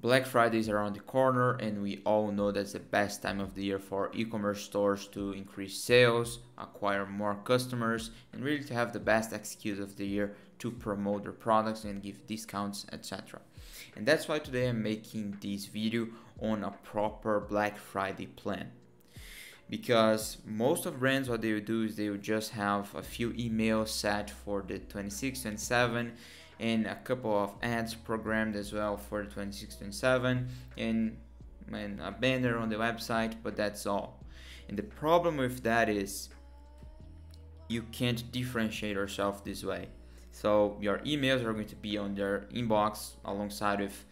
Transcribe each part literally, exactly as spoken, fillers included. Black Friday is around the corner, and we all know that's the best time of the year for e-commerce stores to increase sales, acquire more customers, and really to have the best excuse of the year to promote their products and give discounts, et cetera. And that's why today I'm making this video on a proper Black Friday plan. Because most of brands, what they will do is they will just have a few emails set for the twenty-six, twenty-seven, and a couple of ads programmed as well for the twenty-six, twenty-seven, and, and a banner on the website, but that's all. And the problem with that is you can't differentiate yourself this way. So your emails are going to be on their inbox alongside with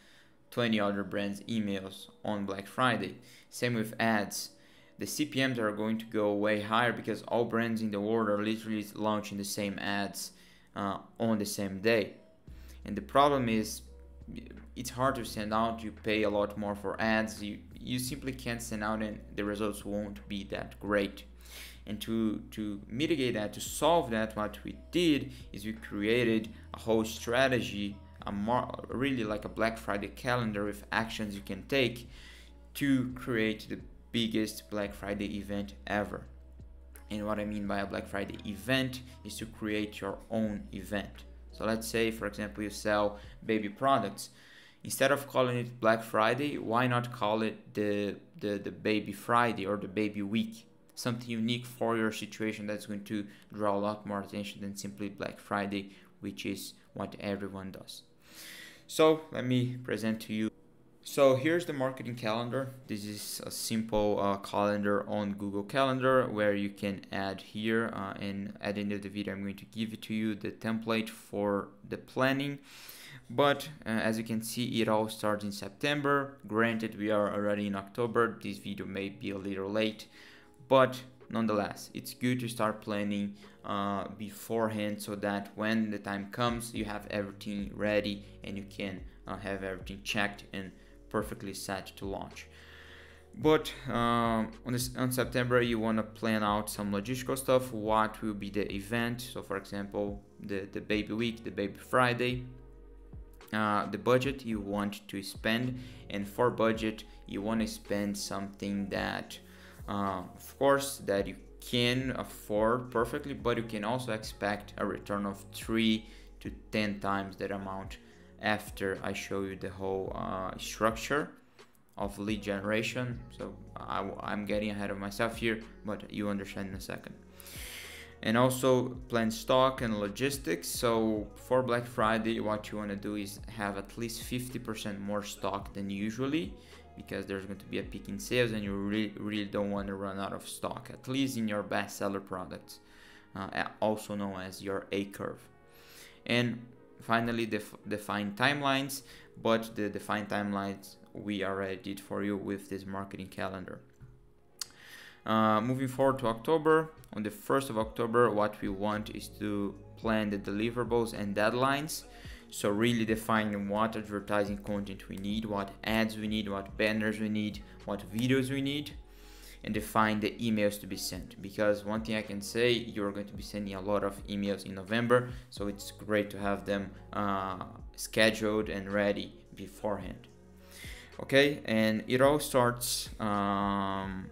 twenty other brands' emails on Black Friday. Same with ads. The C P Ms are going to go way higher because all brands in the world are literally launching the same ads uh, on the same day. And the problem is it's hard to send out. You pay a lot more for ads. You, you simply can't send out, and the results won't be that great. And to, to mitigate that, to solve that, what we did is we created a whole strategy, a more, really like a Black Friday calendar with actions you can take to create the biggest Black Friday event ever. And what I mean by a Black Friday event is to create your own event. So let's say, for example, you sell baby products. Instead of calling it Black Friday, why not call it the, the, the Baby Friday or the Baby Week? Something unique for your situation that's going to draw a lot more attention than simply Black Friday, which is what everyone does. So let me present to you. So here's the marketing calendar. This is a simple uh, calendar on Google Calendar where you can add here, uh, and at the end of the video I'm going to give it to you the template for the planning. But uh, as you can see, it all starts in September. Granted, we are already in October. This video may be a little late, but nonetheless, it's good to start planning uh, beforehand so that when the time comes, you have everything ready and you can uh, have everything checked and perfectly set to launch. But um, on, this, on September, you want to plan out some logistical stuff. What will be the event? So, for example, the, the baby week, the baby Friday, uh, the budget you want to spend. And for budget, you want to spend something that, uh, of course, that you can afford perfectly, but you can also expect a return of three to ten times that amount after I show you the whole uh, structure of lead generation. So I, I'm getting ahead of myself here, but you understand in a second. And also plan stock and logistics. So for Black Friday, what you want to do is have at least fifty percent more stock than usually, because there's going to be a peak in sales and you really, really don't want to run out of stock, at least in your bestseller products, uh, also known as your A-curve. And finally, def define timelines, but the defined timelines we already did for you with this marketing calendar. Uh, moving forward to October, on the first of October, what we want is to plan the deliverables and deadlines. So really define what advertising content we need, what ads we need, what banners we need, what videos we need, and define the emails to be sent. Because one thing I can say, you're going to be sending a lot of emails in November, so it's great to have them uh, scheduled and ready beforehand. Okay, and it all starts um,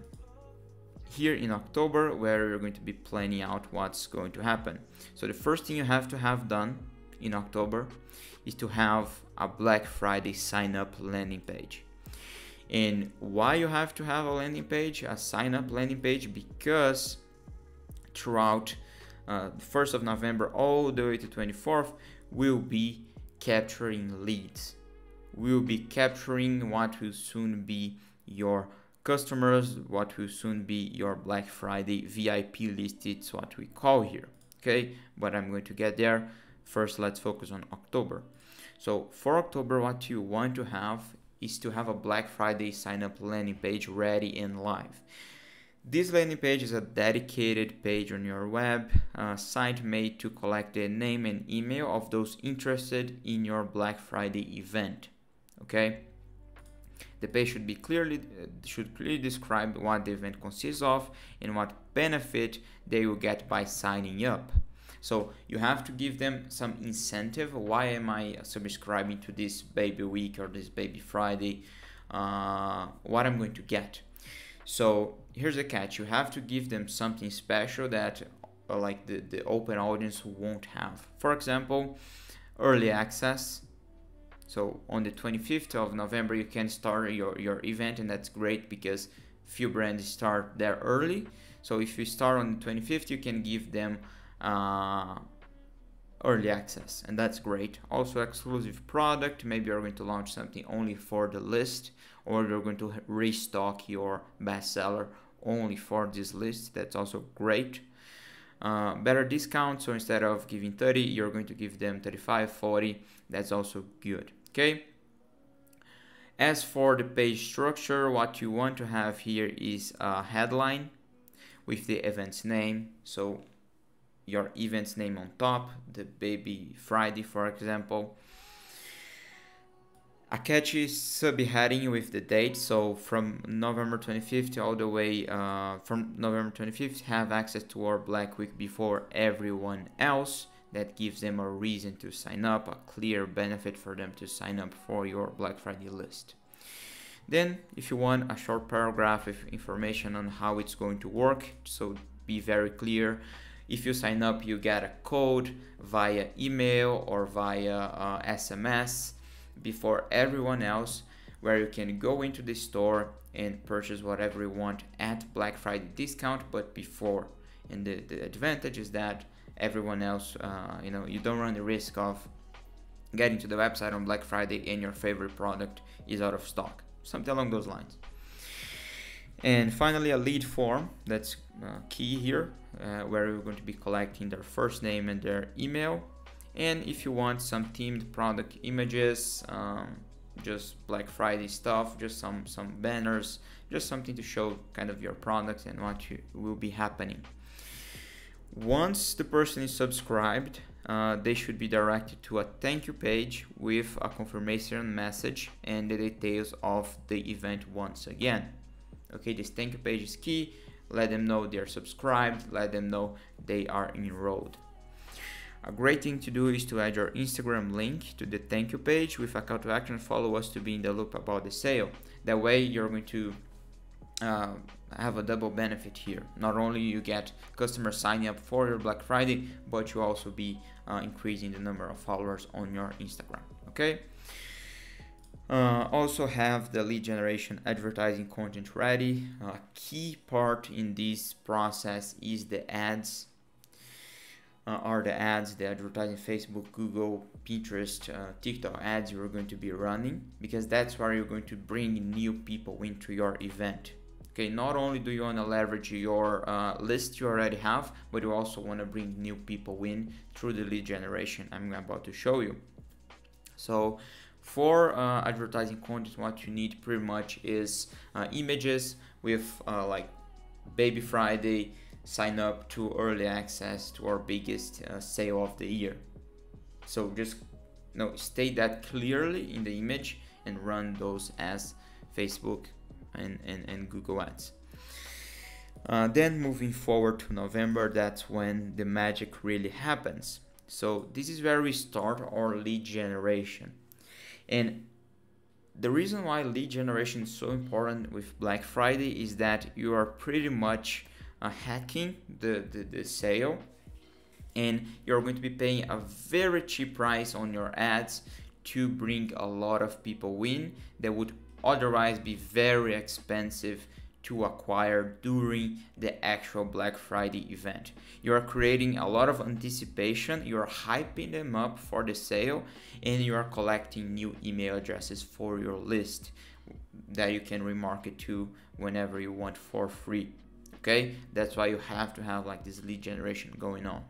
here in October, where you're going to be planning out what's going to happen. So the first thing you have to have done in October is to have a Black Friday sign up landing page. And why you have to have a landing page, a sign-up landing page, because throughout uh, the first of November all the way to twenty-fourth, we'll be capturing leads. We'll be capturing what will soon be your customers, what will soon be your Black Friday V I P list. It's what we call here, okay? But I'm going to get there. First, let's focus on October. So for October, what you want to have is to have a Black Friday sign-up landing page ready and live. This landing page is a dedicated page on your web uh, site made to collect the name and email of those interested in your Black Friday event. Okay, the page should be clearly should clearly describe what the event consists of and what benefit they will get by signing up. So you have to give them some incentive. Why am I subscribing to this baby week or this baby Friday? Uh, what I'm going to get. So here's the catch. You have to give them something special that uh, like the, the open audience won't have. For example, early access. So on the twenty-fifth of November, you can start your, your event, and that's great because few brands start there early. So if you start on the twenty-fifth, you can give them uh, early access, and that's great. Also exclusive product, maybe you're going to launch something only for the list, or you're going to restock your bestseller only for this list. That's also great. Uh, better discount, so instead of giving thirty, you're going to give them thirty-five, forty. That's also good. Okay. As for the page structure, what you want to have here is a headline with the event's name. So your event's name on top, the baby Friday, for example. A catchy subheading with the date. So from November twenty-fifth all the way uh, from November twenty-fifth, have access to our Black Week before everyone else. That gives them a reason to sign up, a clear benefit for them to sign up for your Black Friday list. Then if you want a short paragraph with information on how it's going to work, so be very clear. If you sign up, you get a code via email or via uh, S M S before everyone else, where you can go into the store and purchase whatever you want at Black Friday discount, but before. And the, the advantage is that everyone else, uh, you know, you don't run the risk of getting to the website on Black Friday and your favorite product is out of stock, something along those lines. And finally, a lead form, that's uh, key here, uh, where you're going to be collecting their first name and their email. And if you want some themed product images, um, just Black Friday stuff, just some some banners, just something to show kind of your products and what you, will be happening. Once the person is subscribed, uh, they should be directed to a thank you page with a confirmation message and the details of the event once again. Okay, this thank you page is key. Let them know they are subscribed, let them know they are enrolled. A great thing to do is to add your Instagram link to the thank you page with a call to action, follow us to be in the loop about the sale. That way you're going to Uh, have a double benefit here. Not only you get customers signing up for your Black Friday, but you also be uh, increasing the number of followers on your Instagram. Okay. Uh, also have the lead generation advertising content ready. A uh, key part in this process is the ads. Uh, are the ads, the advertising, Facebook, Google, Pinterest, uh, TikTok ads you're going to be running, because that's where you're going to bring new people into your event. Okay, not only do you want to leverage your uh, list you already have, but you also want to bring new people in through the lead generation I'm about to show you. So for uh, advertising content, what you need pretty much is uh, images with uh, like Baby Friday, sign up to early access to our biggest uh, sale of the year. So just you know, state that clearly in the image and run those as Facebook And, and, and Google ads. Uh, then moving forward to November, that's when the magic really happens. So this is where we start our lead generation. And the reason why lead generation is so important with Black Friday is that you are pretty much uh, hacking the, the, the sale, and you're going to be paying a very cheap price on your ads to bring a lot of people in that would otherwise be very expensive to acquire during the actual Black Friday event. You are creating a lot of anticipation, you are hyping them up for the sale, and you are collecting new email addresses for your list that you can remarket to whenever you want for free. Okay, that's why you have to have like this lead generation going on.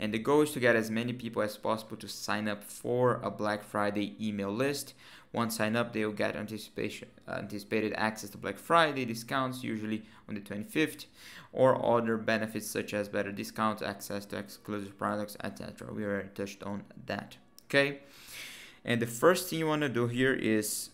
And the goal is to get as many people as possible to sign up for a Black Friday email list. Once sign up, they'll get anticipation, anticipated access to Black Friday discounts, usually on the twenty-fifth, or other benefits such as better discounts, access to exclusive products, et cetera. We already touched on that. Okay. And the first thing you want to do here is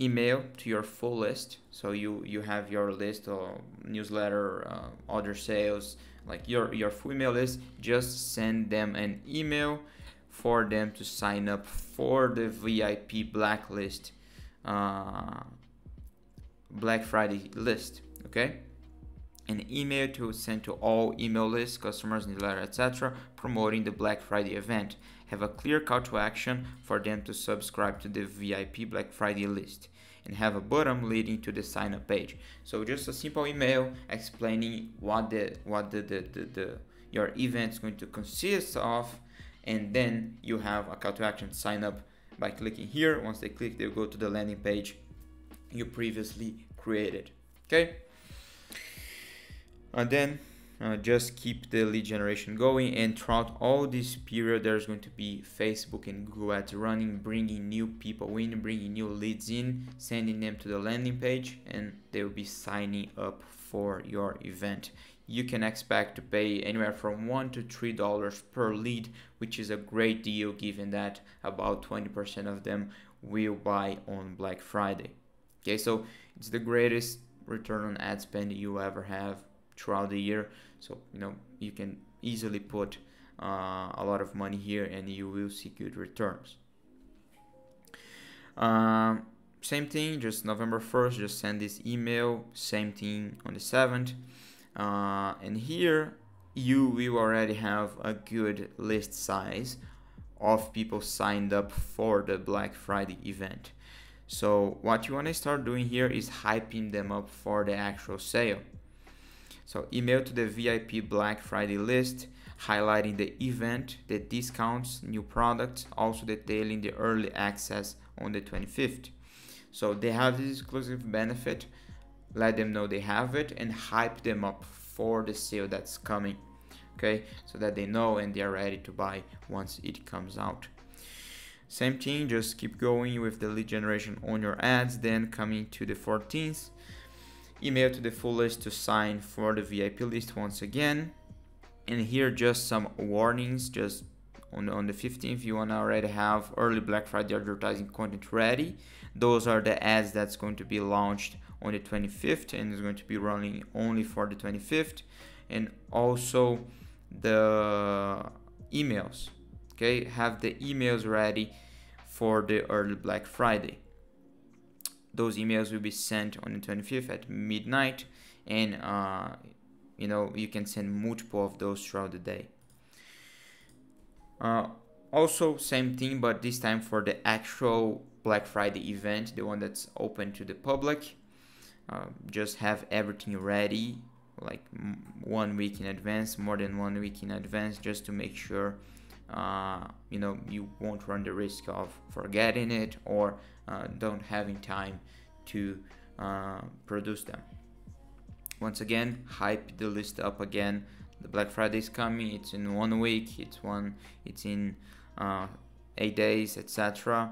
email to your full list. So you, you have your list or newsletter, uh, other sales, like your your full email list, just send them an email for them to sign up for the V I P blacklist, uh, Black Friday list, okay? An email to send to all email lists, customers, newsletter, et cetera, promoting the Black Friday event. Have a clear call to action for them to subscribe to the V I P Black Friday list, and have a button leading to the sign up page. So just a simple email explaining what the what the, the, the, the your event is going to consist of, and then you have a call to action, sign up by clicking here. Once they click, they'll go to the landing page you previously created, okay? And then uh, just keep the lead generation going, and throughout all this period there's going to be Facebook and Google ads running, bringing new people in, bringing new leads in, sending them to the landing page, and they will be signing up for your event. You can expect to pay anywhere from one to three dollars per lead, which is a great deal given that about twenty percent of them will buy on Black Friday. Okay, so it's the greatest return on ad spend you ever have throughout the year. So you know, you can easily put uh, a lot of money here and you will see good returns. Um, same thing, just November first, just send this email. Same thing on the seventh, uh, and here you will already have a good list size of people signed up for the Black Friday event. So what you want to start doing here is hyping them up for the actual sale. So email to the V I P Black Friday list, highlighting the event, the discounts, new products, also detailing the early access on the twenty-fifth. So they have this exclusive benefit, let them know they have it, and hype them up for the sale that's coming, okay? So that they know and they are ready to buy once it comes out. Same thing, just keep going with the lead generation on your ads. Then coming to the fourteenth, email to the full list to sign for the V I P list once again. And here just some warnings, just on, on the fifteenth, you wanna already have early Black Friday advertising content ready. Those are the ads that's going to be launched on the twenty-fifth and is going to be running only for the twenty-fifth. And also the emails, okay? Have the emails ready for the early Black Friday. Those emails will be sent on the twenty-fifth at midnight, and uh, you know, you can send multiple of those throughout the day. Uh, also same thing, but this time for the actual Black Friday event, the one that's open to the public. Uh, just have everything ready like one week in advance, more than one week in advance, just to make sure uh, you know, you won't run the risk of forgetting it or Uh, don't having time to uh, produce them. Once again, hype the list up again. The Black Friday is coming. It's in one week. It's one. It's in uh, eight days, et cetera.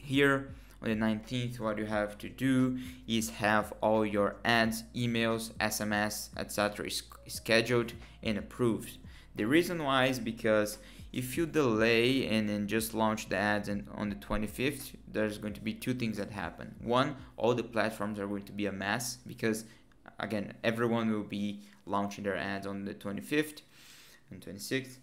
Here on the nineteenth, what you have to do is have all your ads, emails, S M S, et cetera, scheduled and approved. The reason why is because if you delay and then just launch the ads and on the twenty-fifth, there's going to be two things that happen. One, all the platforms are going to be a mess because, again, everyone will be launching their ads on the twenty-fifth and twenty-sixth.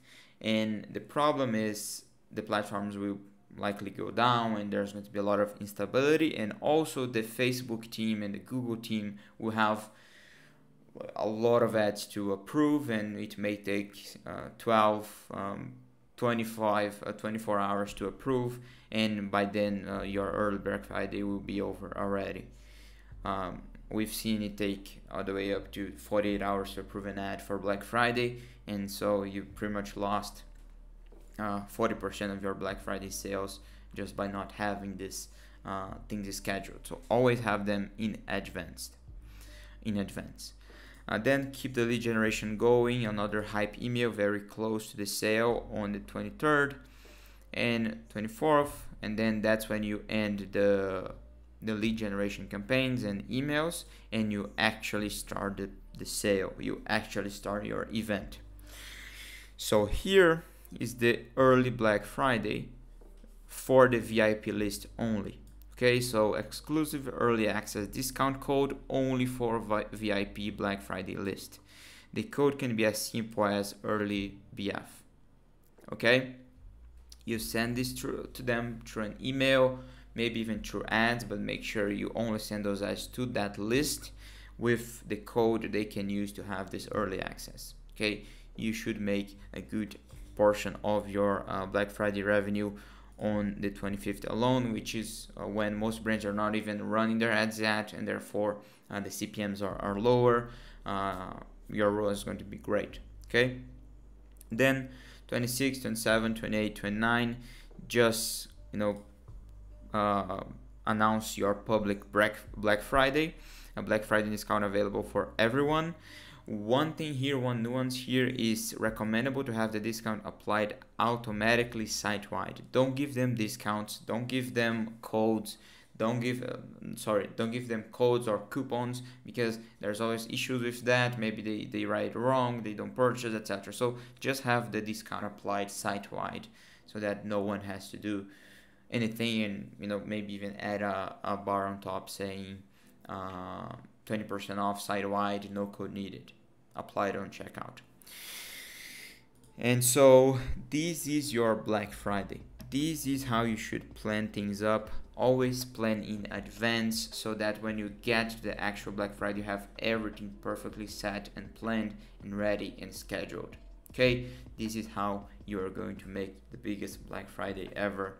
And the problem is the platforms will likely go down and there's going to be a lot of instability. And also the Facebook team and the Google team will have a lot of ads to approve, and it may take uh, twelve, um, twenty-five, uh, twenty-four hours to approve, and by then uh, your early Black Friday will be over already. Um, we've seen it take all the way up to forty-eight hours to approve an ad for Black Friday, and so you pretty much lost uh, forty percent of your Black Friday sales just by not having this uh, things scheduled. So always have them in advance. In advance. Uh, then keep the lead generation going, another hype email very close to the sale on the twenty-third and twenty-fourth, and then that's when you end the the lead generation campaigns and emails, and you actually start the, the sale, you actually start your event. So here is the early Black Friday for the V I P list only. Okay, so exclusive early access discount code only for V I P Black Friday list. the code can be as simple as early B F. Okay, you send this through to them through an email, maybe even through ads, but make sure you only send those ads to that list with the code they can use to have this early access. Okay, you should make a good portion of your uh, Black Friday revenue on the twenty-fifth alone, which is uh, when most brands are not even running their ads yet, and therefore uh, the C P Ms are, are lower. Uh, your ROAS is going to be great. Okay, then twenty-six, twenty-seven, twenty-eight, twenty-nine, just, you know, uh, announce your public Black Black Friday, a Black Friday discount available for everyone. One thing here, one nuance here, is recommendable to have the discount applied automatically site-wide. Don't give them discounts, don't give them codes, don't give, uh, sorry, don't give them codes or coupons, because there's always issues with that. Maybe they, they write wrong, they don't purchase, et cetera. So just have the discount applied site-wide so that no one has to do anything, and, you know, maybe even add a, a bar on top saying uh, twenty percent off site-wide, no code needed, applied on checkout. And so this is your Black Friday. This is how you should plan things up. Always plan in advance so that when you get to the actual Black Friday, you have everything perfectly set and planned and ready and scheduled. Okay, this is how you are going to make the biggest Black Friday ever,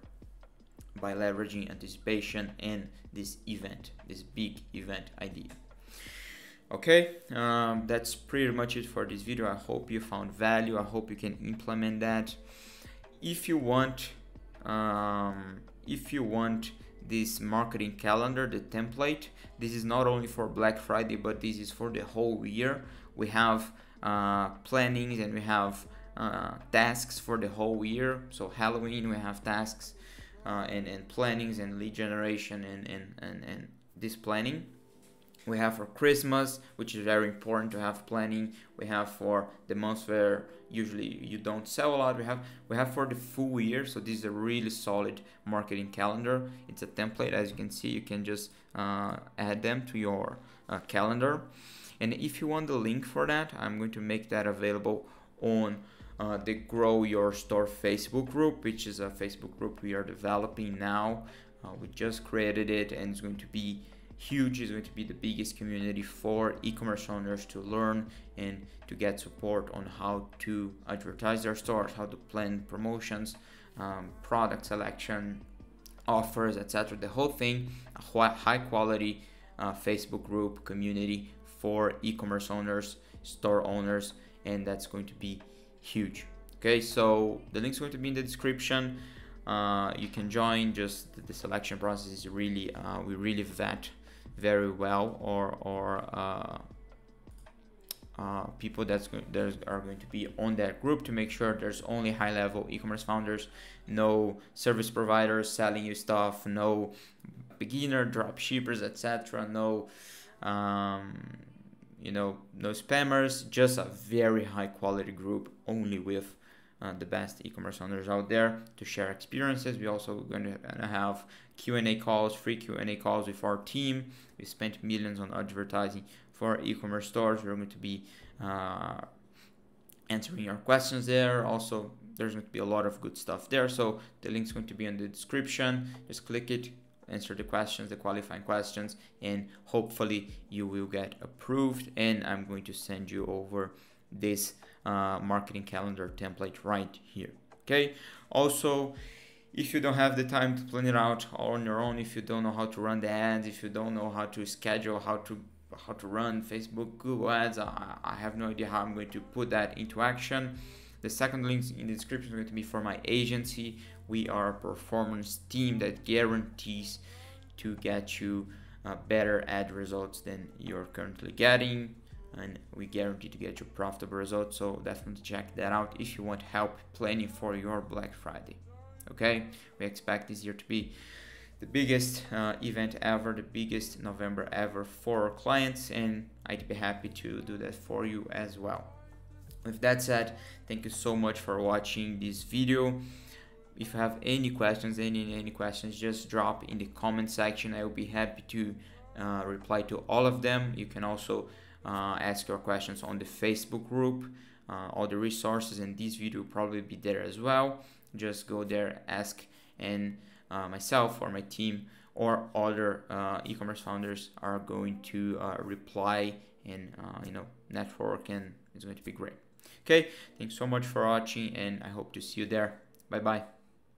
by leveraging anticipation and this event, this big event idea. Okay, um, that's pretty much it for this video. I hope you found value. I hope you can implement that. If you want, um, if you want this marketing calendar, the template, this is not only for Black Friday, but this is for the whole year. We have uh, plannings, and we have uh, tasks for the whole year. So Halloween, we have tasks uh, and, and plannings and lead generation and, and, and, and this planning. We have for Christmas, which is very important to have planning. We have for the months where usually you don't sell a lot. We have we have for the full year. So this is a really solid marketing calendar. It's a template, as you can see. You can just uh, add them to your uh, calendar. And if you want the link for that, I'm going to make that available on uh, the Grow Your Store Facebook group, which is a Facebook group we are developing now. Uh, we just created it, and it's going to be huge. Is going to be the biggest community for e-commerce owners to learn and to get support on how to advertise their stores, how to plan promotions, um, product selection, offers, et cetera. The whole thing, a high quality uh, Facebook group community for e-commerce owners, store owners, and that's going to be huge. Okay, so the link's going to be in the description. Uh, you can join. Just the selection process is really, uh, we really vet very well, or or uh, uh, people that's going there's are going to be on that group, to make sure there's only high-level e-commerce founders, no service providers selling you stuff, no beginner drop shippers, et cetera. No, um, you know, no spammers. Just a very high-quality group, only with Uh, the best e-commerce owners out there to share experiences. We're also going to have Q and A calls, free Q and A calls with our team. We spent millions on advertising for e-commerce stores. We're going to be uh, answering your questions there. Also, there's going to be a lot of good stuff there. So the link's going to be in the description. Just click it, answer the questions, the qualifying questions, and hopefully you will get approved. And I'm going to send you over this uh, marketing calendar template right here. Okay, also, if you don't have the time to plan it out on your own, if you don't know how to run the ads, if you don't know how to schedule, how to how to run Facebook, Google ads, I, I have no idea how I'm going to put that into action. The second link in the description is going to be for my agency. We are a performance team that guarantees to get you uh, better ad results than you're currently getting, and we guarantee to get you profitable results. So definitely check that out if you want help planning for your Black Friday. Okay, we expect this year to be the biggest uh, event ever, the biggest November ever for our clients, and I'd be happy to do that for you as well. With that said, thank you so much for watching this video. If you have any questions, any any questions, just drop in the comment section. I will be happy to uh, reply to all of them. You can also uh, ask your questions on the Facebook group. Uh, all the resources in this video will probably be there as well. Just go there, ask, and uh, myself or my team or other uh, e-commerce founders are going to uh, reply and uh, you know, network, and it's going to be great. Okay, thanks so much for watching, and I hope to see you there. Bye bye.